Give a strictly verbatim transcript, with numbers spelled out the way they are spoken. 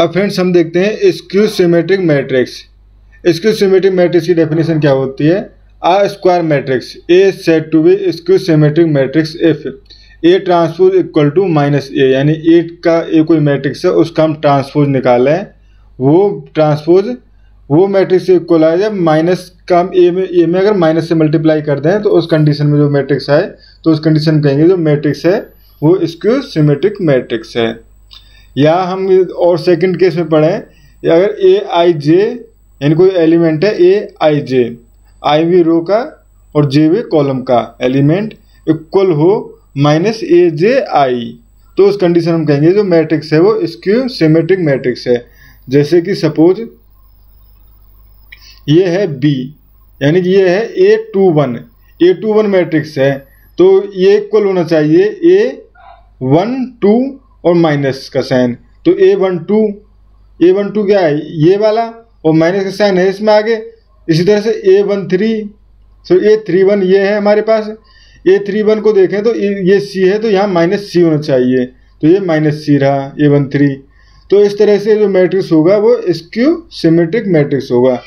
अब फ्रेंड्स हम देखते हैं skew symmetric matrix. Skew symmetric matrix की डेफिनेशन क्या होती है? A square matrix A said to be skew symmetric matrix if A transpose equal to minus A, यानी ए का ए कोई मैट्रिक्स है उसका हम ट्रांसपोज निकाला है, वो ट्रांसपोज वो मैट्रिक्स इक्वल आ जाए माइनस का हम ए में ए में अगर माइनस से मल्टीप्लाई कर दें तो उस कंडीशन में जो मैट्रिक्स आए तो उस कंडीशन में कहेंगे जो मैट्रिक्स है वो स्क्यू सिमेट्रिक मैट्रिक्स है। या हम और सेकंड केस में पढ़ें, अगर ए आई जे यानी कोई एलिमेंट है ए आई जे, आई वी रो का और जे वी कॉलम का एलिमेंट इक्वल हो माइनस ए जे आई, तो उस कंडीशन हम कहेंगे जो मैट्रिक्स है वो स्क्यू सिमेट्रिक मैट्रिक्स है। जैसे कि सपोज ये है बी, यानी कि ये है A two one, A two one matrix है तो ये इक्वल होना चाहिए ए वन टू और माइनस का साइन, तो A one two A one two क्या है ये वाला और माइनस का साइन है इसमें आगे। इसी तरह से A one three so A three one ये है हमारे पास, ए थ्री वन को देखें तो ये सी है तो यहाँ माइनस सी होना चाहिए, तो ये माइनस सी रहा ए वन थ्री। तो इस तरह से जो मैट्रिक्स होगा वो स्क्यू सिमेट्रिक मैट्रिक्स होगा।